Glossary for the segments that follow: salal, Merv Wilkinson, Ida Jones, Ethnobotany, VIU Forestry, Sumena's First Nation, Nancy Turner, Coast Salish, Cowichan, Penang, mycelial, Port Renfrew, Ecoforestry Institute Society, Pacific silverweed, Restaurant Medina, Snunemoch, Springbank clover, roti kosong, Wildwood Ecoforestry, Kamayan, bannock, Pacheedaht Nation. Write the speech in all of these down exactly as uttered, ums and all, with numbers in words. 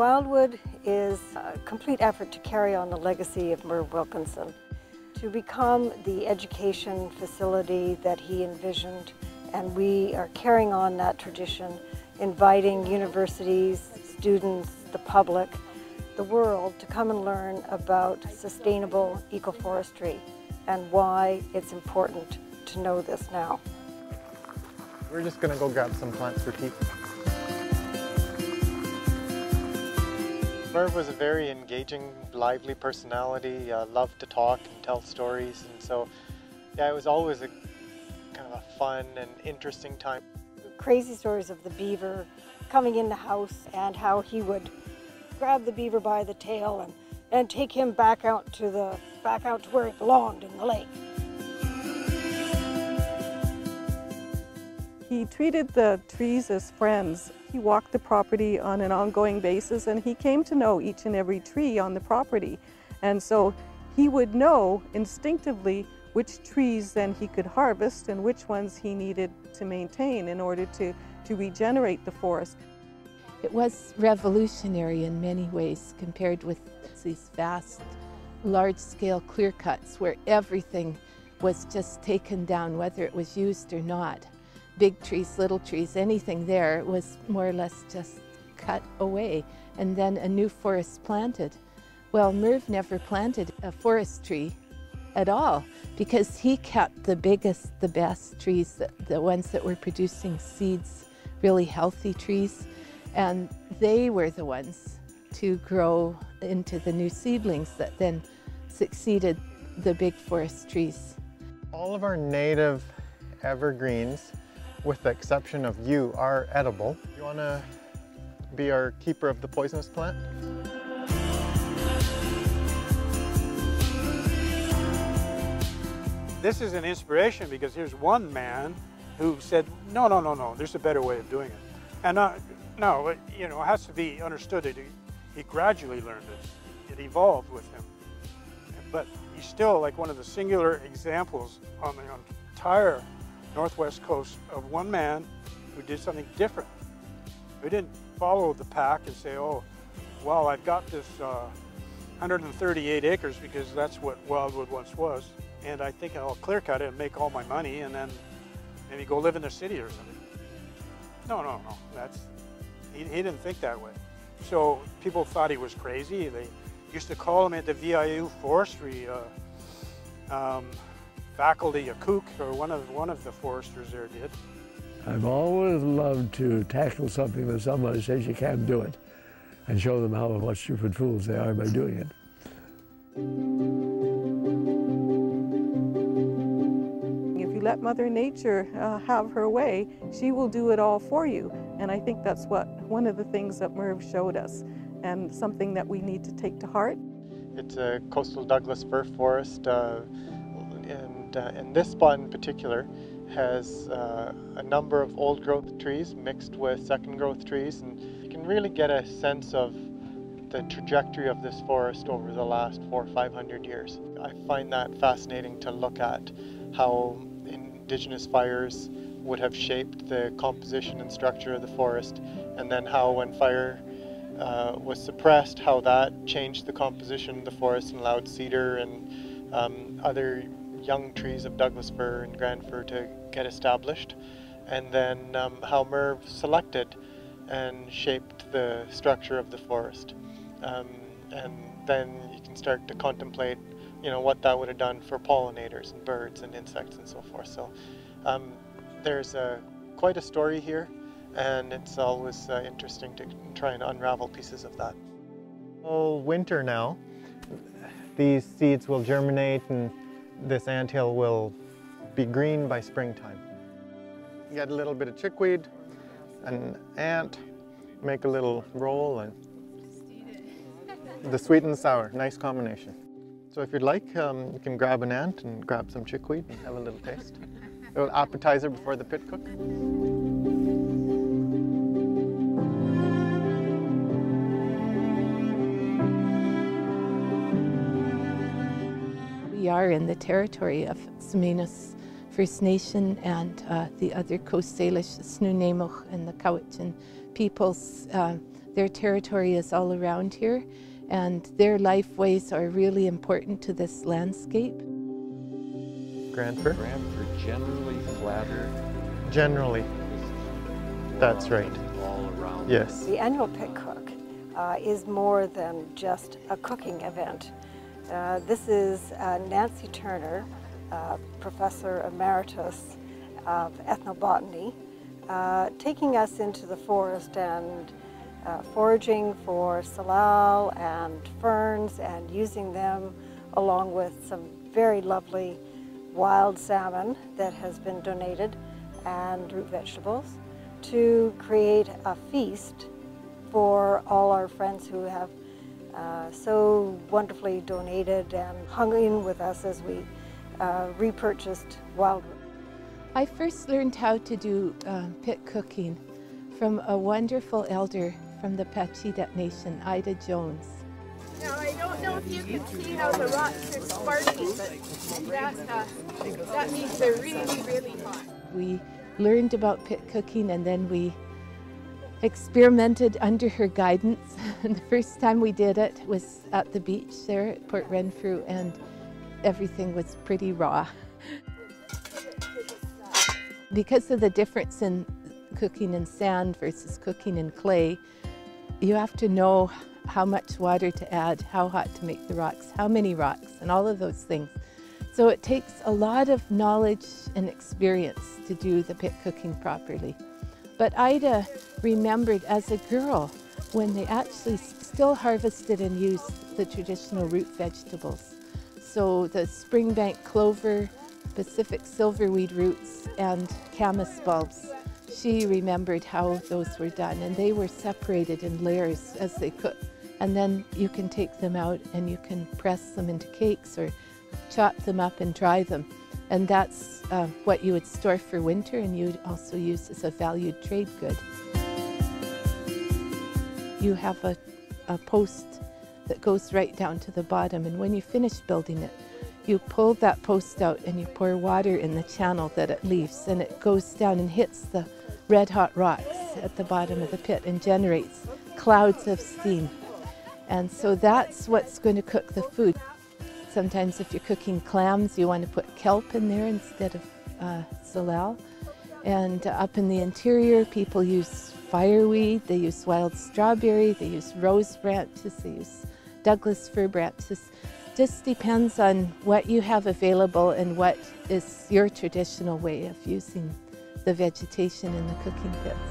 Wildwood is a complete effort to carry on the legacy of Merv Wilkinson, to become the education facility that he envisioned, and we are carrying on that tradition, inviting universities, students, the public, the world to come and learn about sustainable ecoforestry and why it's important to know this now. We're just going to go grab some plants for tea. Merv was a very engaging, lively personality, uh, loved to talk and tell stories, and so yeah, it was always a kind of a fun and interesting time. Crazy stories of the beaver coming in the house and how he would grab the beaver by the tail and, and take him back out to the back out to where it belonged in the lake. He treated the trees as friends. He walked the property on an ongoing basis, and he came to know each and every tree on the property. And so he would know instinctively which trees then he could harvest and which ones he needed to maintain in order to, to regenerate the forest. It was revolutionary in many ways compared with these vast, large-scale clear-cuts where everything was just taken down, whether it was used or not. Big trees, little trees, anything there was more or less just cut away and then a new forest planted. Well, Merv never planted a forest tree at all because he kept the biggest, the best trees, the, the ones that were producing seeds, really healthy trees, and they were the ones to grow into the new seedlings that then succeeded the big forest trees. All of our native evergreens, with the exception of yew, are edible. You want to be our keeper of the poisonous plant? This is an inspiration because here's one man who said, no, no, no, no, there's a better way of doing it. And uh, no, it, you know, it has to be understood that he, he gradually learned it. It evolved with him. But he's still like one of the singular examples on the entire Northwest coast of one man who did something different, who didn't follow the pack and say, oh, well, I've got this uh, one hundred thirty-eight acres because that's what Wildwood once was, and I think I'll clear cut it and make all my money and then maybe go live in the city or something. No, no, no, that's, he, he didn't think that way. So people thought he was crazy. They used to call him at the V I U Forestry uh, um, faculty a kook, or one of one of the foresters there did. I've always loved to tackle something that somebody says you can't do it and show them how what stupid fools they are by doing it. If you let Mother Nature uh, have her way, she will do it all for you. And I think that's what one of the things that Merv showed us, and something that we need to take to heart. It's a coastal Douglas fir forest. Uh, and Uh, and this spot in particular has uh, a number of old growth trees mixed with second growth trees, and you can really get a sense of the trajectory of this forest over the last four or five hundred years. I find that fascinating to look at how indigenous fires would have shaped the composition and structure of the forest, and then how when fire uh, was suppressed, how that changed the composition of the forest and allowed cedar and um, other young trees of Douglas fir and grand fir to get established, and then um, how Merv selected and shaped the structure of the forest. Um, and then you can start to contemplate, you know, what that would have done for pollinators and birds and insects and so forth. So um, there's a, quite a story here, and it's always uh, interesting to try and unravel pieces of that. All winter now, these seeds will germinate, and this anthill will be green by springtime. Get a little bit of chickweed, an ant, make a little roll, and the sweet and sour, nice combination. So if you'd like, um, you can grab an ant and grab some chickweed and have a little taste. A little appetizer before the pit cook. We are in the territory of Sumena's First Nation and uh, the other Coast Salish, Snunemoch, and the Cowichan peoples. Uh, Their territory is all around here, and their lifeways are really important to this landscape. Granfer? Granfer, generally flatter. Generally. That's right. All around. Yes. The annual picnic uh, is more than just a cooking event. Uh, this is uh, Nancy Turner, uh, Professor Emeritus of Ethnobotany, uh, taking us into the forest and uh, foraging for salal and ferns and using them along with some very lovely wild salmon that has been donated and root vegetables to create a feast for all our friends who have Uh, so wonderfully donated and hung in with us as we uh, repurchased Wildwood. I first learned how to do uh, pit cooking from a wonderful elder from the Pacheedaht Nation, Ida Jones. Now I don't know if you can see how the rocks are sparking, but that, uh, that means they're really, really hot. We learned about pit cooking and then we experimented under her guidance. And the first time we did it was at the beach there at Port Renfrew, and everything was pretty raw. Because of the difference in cooking in sand versus cooking in clay, you have to know how much water to add, how hot to make the rocks, how many rocks, and all of those things. So it takes a lot of knowledge and experience to do the pit cooking properly. But Ida remembered as a girl when they actually still harvested and used the traditional root vegetables. So the Springbank clover, Pacific silverweed roots, and camas bulbs. She remembered how those were done, and they were separated in layers as they cooked. And then you can take them out and you can press them into cakes or chop them up and dry them. And that's uh, what you would store for winter, and you'd also use as a valued trade good. You have a, a post that goes right down to the bottom, and when you finish building it, you pull that post out and you pour water in the channel that it leaves, and it goes down and hits the red hot rocks at the bottom of the pit and generates clouds of steam. And so that's what's going to cook the food. Sometimes if you're cooking clams, you want to put kelp in there instead of uh, salal. And uh, up in the interior, people use fireweed, they use wild strawberry, they use rose branches, they use Douglas fir branches. Just depends on what you have available and what is your traditional way of using the vegetation in the cooking pits.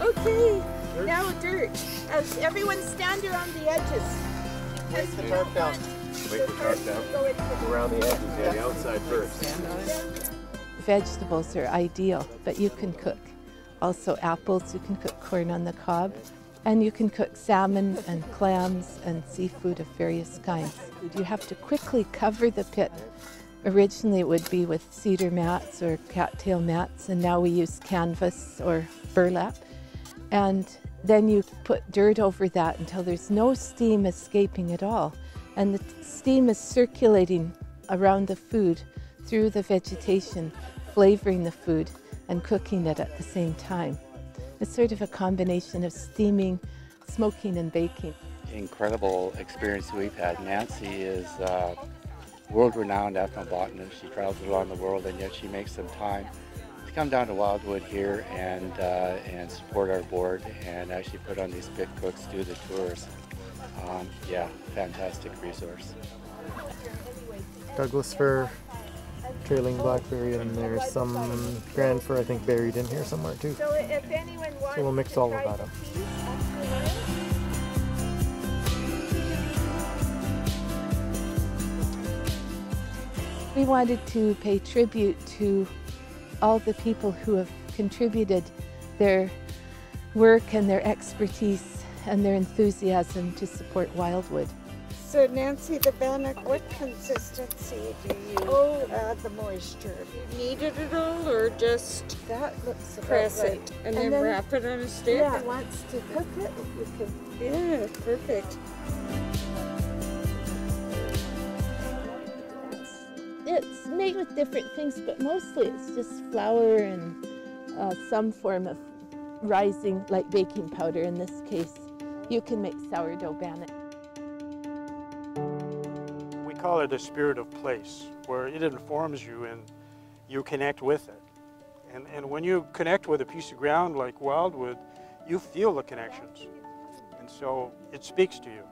Okay, now dirt. As everyone stand around the edges. Take the tarp down. Wait the tarp down. Go around the edges, yeah, the outside first. Vegetables are ideal, but you can cook also apples, you can cook corn on the cob, and you can cook salmon and clams and seafood of various kinds. You have to quickly cover the pit. Originally it would be with cedar mats or cattail mats, and now we use canvas or burlap. And then you put dirt over that until there's no steam escaping at all. And the steam is circulating around the food through the vegetation, flavoring the food and cooking it at the same time. It's sort of a combination of steaming, smoking, and baking. Incredible experience we've had. Nancy is a world-renowned ethnobotanist. She travels around the world, and yet she makes some time to come down to Wildwood here and uh, and support our board and actually put on these pit cooks, do the tours. Um, yeah, fantastic resource. Douglas fir, trailing blackberry, and there's some grand fir I think buried in here somewhere too. So if anyone wants, so we'll mix all of that up. We wanted to pay tribute to all the people who have contributed their work and their expertise and their enthusiasm to support Wildwood. So Nancy, the bannock, what consistency do you oh, add the moisture? You knead it at all, or just that looks press right. it and, and then, then wrap it on a stick? Yeah, once to cook it, you can. Yeah, perfect. It's made with different things, but mostly it's just flour and uh, some form of rising like baking powder in this case. You can make sourdough bannock. We call it a spirit of place, where it informs you and you connect with it. And, and when you connect with a piece of ground like Wildwood, you feel the connections. And so it speaks to you.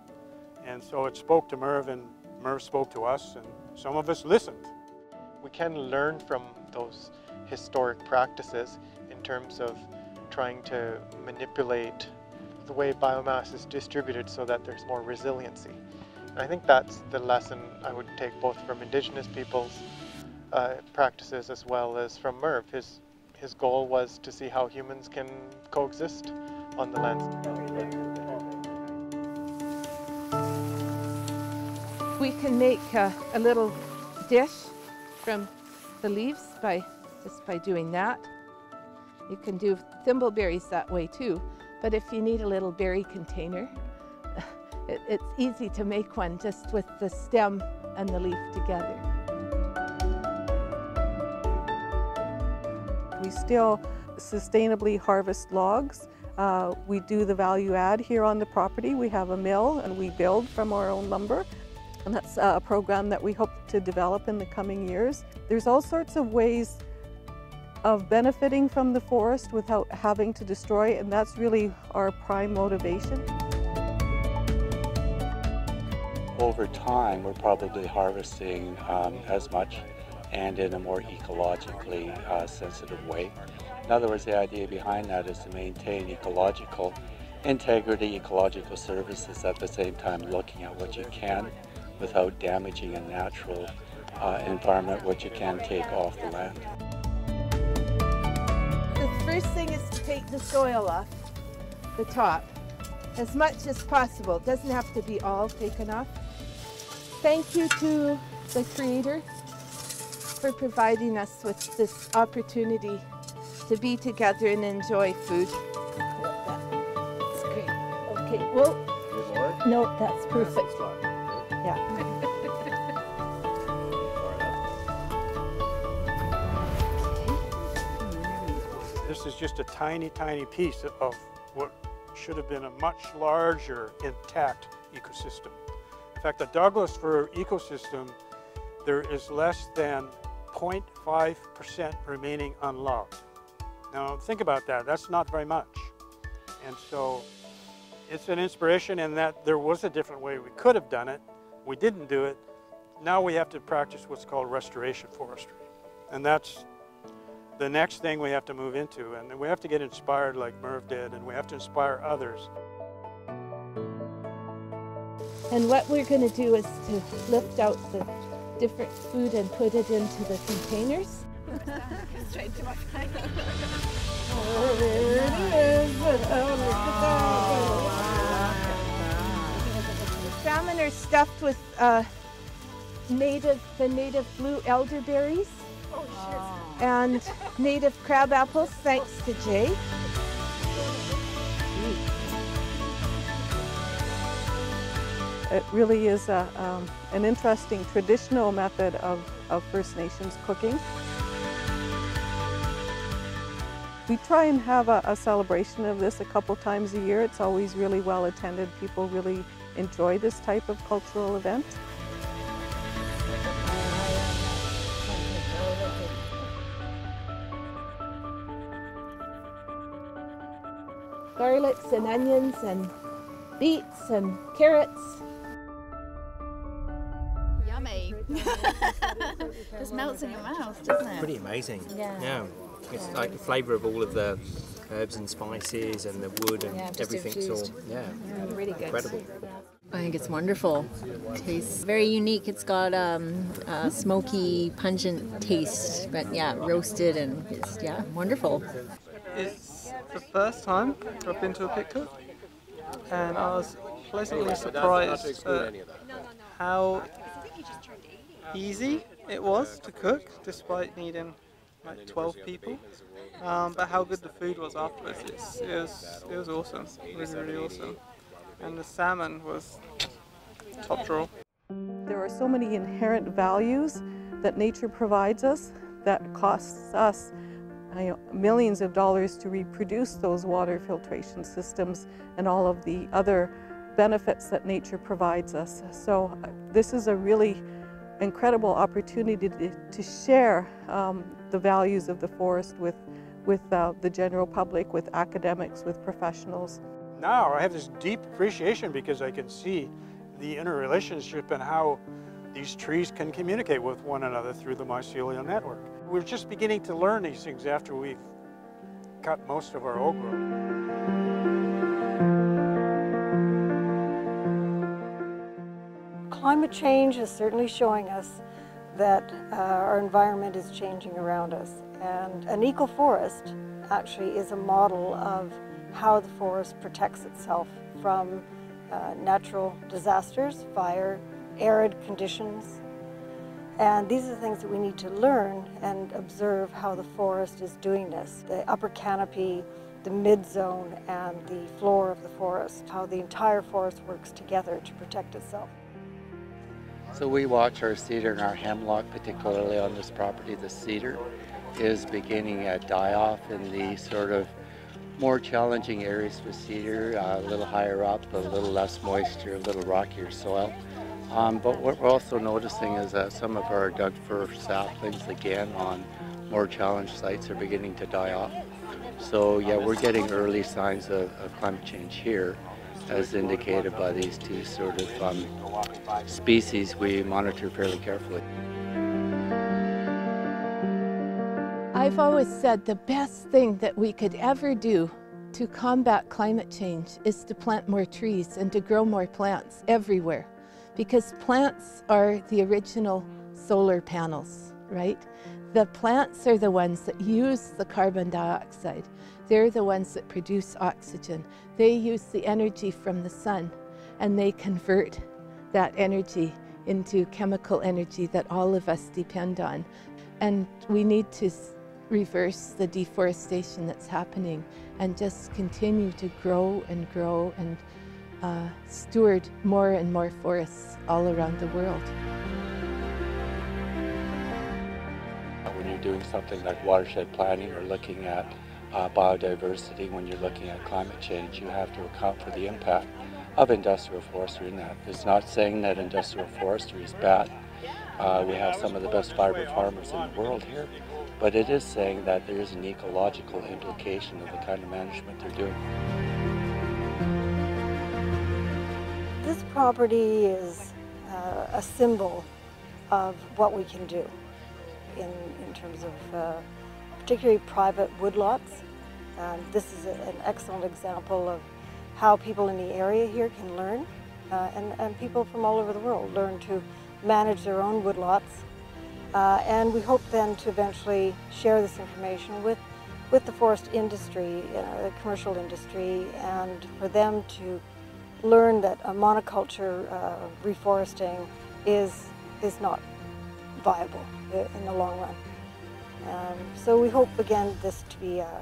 And so it spoke to Merv, and Merv spoke to us, and some of us listened. We can learn from those historic practices in terms of trying to manipulate the way biomass is distributed so that there's more resiliency. And I think that's the lesson I would take both from Indigenous peoples' uh, practices as well as from Merv. His, his goal was to see how humans can coexist on the lands. We can make a, a little dish from the leaves by just by doing that. You can do thimbleberries that way too. But if you need a little berry container, it, it's easy to make one just with the stem and the leaf together. We still sustainably harvest logs. Uh, we do the value add here on the property. We have a mill and we build from our own lumber. And that's a program that we hope to develop in the coming years. There's all sorts of ways of benefiting from the forest without having to destroy it, and that's really our prime motivation. Over time, we're probably harvesting um, as much and in a more ecologically uh, sensitive way. In other words, the idea behind that is to maintain ecological integrity, ecological services, at the same time looking at what you can without damaging a natural uh, environment, what you can take off the land. The first thing is to take the soil off the top as much as possible. It doesn't have to be all taken off. Thank you to the Creator for providing us with this opportunity to be together and enjoy food. That's great. Okay, well, no, that's perfect. Yeah. This is just a tiny, tiny piece of what should have been a much larger, intact ecosystem. In fact, the Douglas fir ecosystem, there is less than zero point five percent remaining unlogged. Now, think about that. That's not very much. And so it's an inspiration in that there was a different way we could have done it. We didn't do it. Now we have to practice what's called restoration forestry. And that's the next thing we have to move into, and we have to get inspired like Merv did, and we have to inspire others. And what we're going to do is to lift out the different food and put it into the containers. Straight to my plate. Oh, there it is. Oh, wow. Salmon are stuffed with uh, native, the native blue elderberries. Oh, shit. And native crab apples, thanks to Jay. It really is a, um, an interesting traditional method of, of First Nations cooking. We try and have a, a celebration of this a couple times a year. It's always really well attended. People really enjoy this type of cultural event. Garlics and onions and beets and carrots. Yummy. Just melts in your mouth, doesn't it? Pretty amazing. Yeah. yeah. It's yeah. like the flavour of all of the herbs and spices and the wood and yeah, everything's all yeah. yeah. Really good. Incredible. I think it's wonderful. It tastes very unique. It's got um, a smoky, pungent taste, but yeah, roasted and it's yeah, wonderful. It's the first time I've been to a pit cook, and I was pleasantly surprised at how easy it was to cook, despite needing like twelve people. Um, but how good the food was afterwards. It's, it was it was awesome, really really awesome. And the salmon was top draw. There are so many inherent values that nature provides us that costs us you know, millions of dollars to reproduce those water filtration systems and all of the other benefits that nature provides us. So uh, this is a really incredible opportunity to, to share um, the values of the forest with, with uh, the general public, with academics, with professionals. Now I have this deep appreciation because I can see the interrelationship and how these trees can communicate with one another through the mycelial network. We're just beginning to learn these things after we've cut most of our oak growth. Climate change is certainly showing us that uh, our environment is changing around us, and an ecoforest actually is a model of how the forest protects itself from uh, natural disasters, fire, arid conditions. And these are the things that we need to learn and observe how the forest is doing this. The upper canopy, the mid-zone, and the floor of the forest, how the entire forest works together to protect itself. So we watch our cedar and our hemlock, particularly on this property. The cedar is beginning a die-off in the sort of more challenging areas with cedar, uh, a little higher up, a little less moisture, a little rockier soil. Um, but what we're also noticing is that some of our Doug fir saplings, again, on more challenged sites are beginning to die off. So yeah, we're getting early signs of, of climate change here, as indicated by these two sort of um, species we monitor fairly carefully. I've always said the best thing that we could ever do to combat climate change is to plant more trees and to grow more plants everywhere. Because plants are the original solar panels, right? The plants are the ones that use the carbon dioxide. They're the ones that produce oxygen. They use the energy from the sun, and they convert that energy into chemical energy that all of us depend on. And we need to reverse the deforestation that's happening and just continue to grow and grow and Uh, steward more and more forests all around the world. When you're doing something like watershed planning or looking at uh, biodiversity, when you're looking at climate change, you have to account for the impact of industrial forestry in that. It's not saying that industrial forestry is bad. Uh, we have some of the best fiber farmers in the world here, but it is saying that there is an ecological implication of the kind of management they're doing. This property is uh, a symbol of what we can do in, in terms of uh, particularly private woodlots. Um, this is a, an excellent example of how people in the area here can learn, uh, and, and people from all over the world learn to manage their own woodlots. Uh, and we hope then to eventually share this information with, with the forest industry, you know, the commercial industry, and for them to learn that a monoculture uh, reforesting is, is not viable in the long run. Um, so we hope, again, this to be a,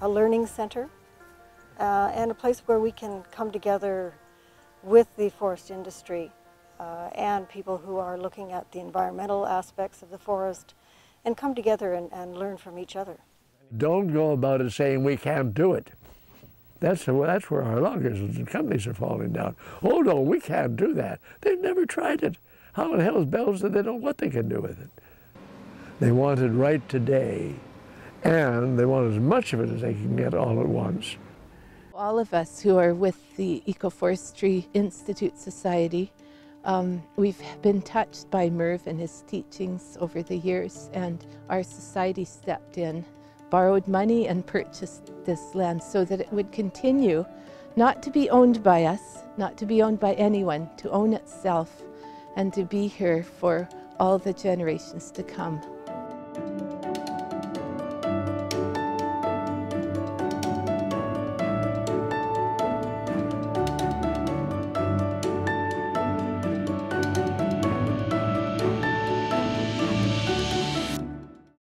a learning center uh, and a place where we can come together with the forest industry uh, and people who are looking at the environmental aspects of the forest and come together and, and learn from each other. Don't go about it saying we can't do it. That's, that's where our loggers and companies are falling down. Oh no, we can't do that. They've never tried it. How in hell's bells do they know what they can do with it? They want it right today, and they want as much of it as they can get all at once. All of us who are with the Ecoforestry Institute Society, um, we've been touched by Merv and his teachings over the years, and our society stepped in, borrowed money and purchased this land so that it would continue not to be owned by us, not to be owned by anyone, to own itself and to be here for all the generations to come.